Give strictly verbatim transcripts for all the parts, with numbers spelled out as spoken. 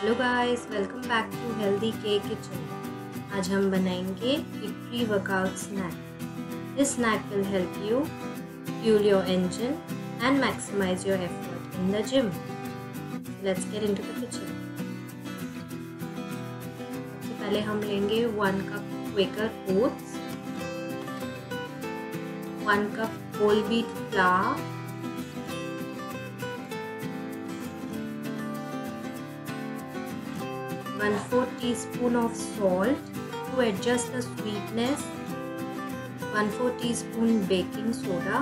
Hello guys, welcome back to healthy के kitchen. आज हम बनाएंगे एक pre workout snack. This snack will help you fuel your engine and maximise your effort in the gym. Let's get into the kitchen. सबसे पहले हम लेंगे one cup Quaker oats, one cup whole wheat flour, one fourth teaspoon of salt to adjust the sweetness, one fourth teaspoon baking soda,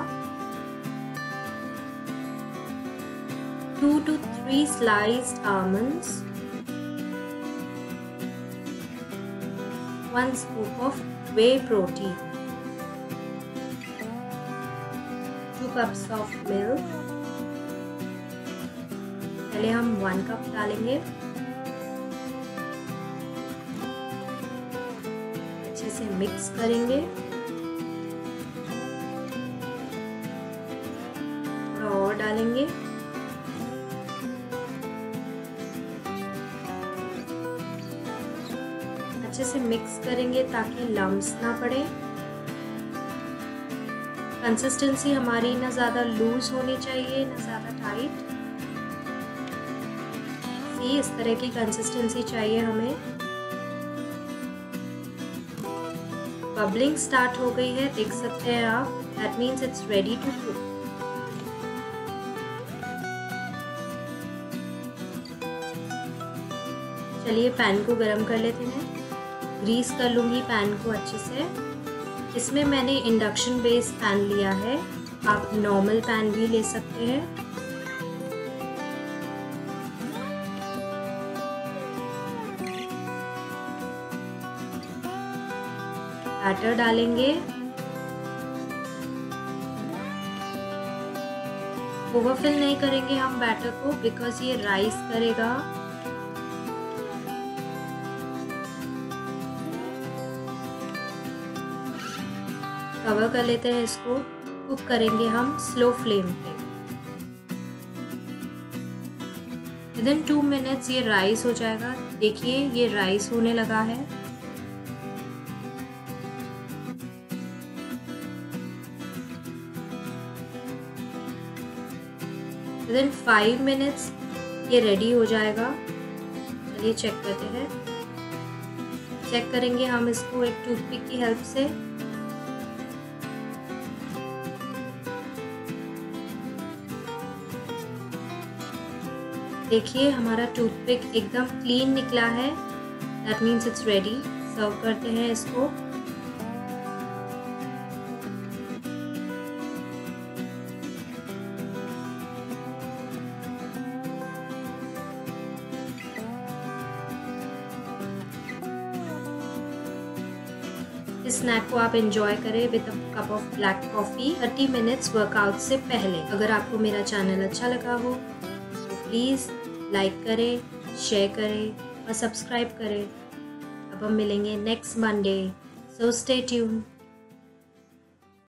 two to three sliced almonds, one scoop of whey protein, two cups of milk। पहले हम one cup डालेंगे। से mix करेंगे और डालेंगे। अच्छे से mix करेंगे ताकि लम्स ना पड़े। कंसिस्टेंसी हमारी ना ज्यादा लूज होनी चाहिए ना ज्यादा टाइट। ये इस तरह की कंसिस्टेंसी चाहिए हमें। बबलिंग स्टार्ट हो गई है, देख सकते हैं आप। That means it's ready to cook. चलिए पैन को गरम कर लेते हैं। ग्रीस कर लूँगी पैन को अच्छे से। इसमें मैंने इंडक्शन बेस्ड पैन लिया है, आप नॉर्मल पैन भी ले सकते हैं। बैटर डालेंगे। ओवरफिल नहीं करेंगे हम बैटर को, बिकॉज ये राइस करेगा। कवर कर लेते हैं इसको। कुक करेंगे हम स्लो फ्लेम पे। विद इन टू मिनट्स ये राइस हो जाएगा। देखिए ये राइस होने लगा है। Within फाइव मिनट्स ये रेडी हो जाएगा। चलिए चेक करते हैं। चेक करेंगे हम इसको एक टूथपिक की हेल्प से। देखिए हमारा टूथपिक एकदम क्लीन निकला है। That means it's ready. Serve करते हैं इसको। इस स्नैक को आप एंजॉय करें with a cup of black coffee thirty minutes workout से पहले। अगर आपको मेरा चैनल अच्छा लगा हो तो प्लीज़ लाइक करें, शेयर करें और सब्सक्राइब करें। अब हम मिलेंगे next Monday, so stay tuned.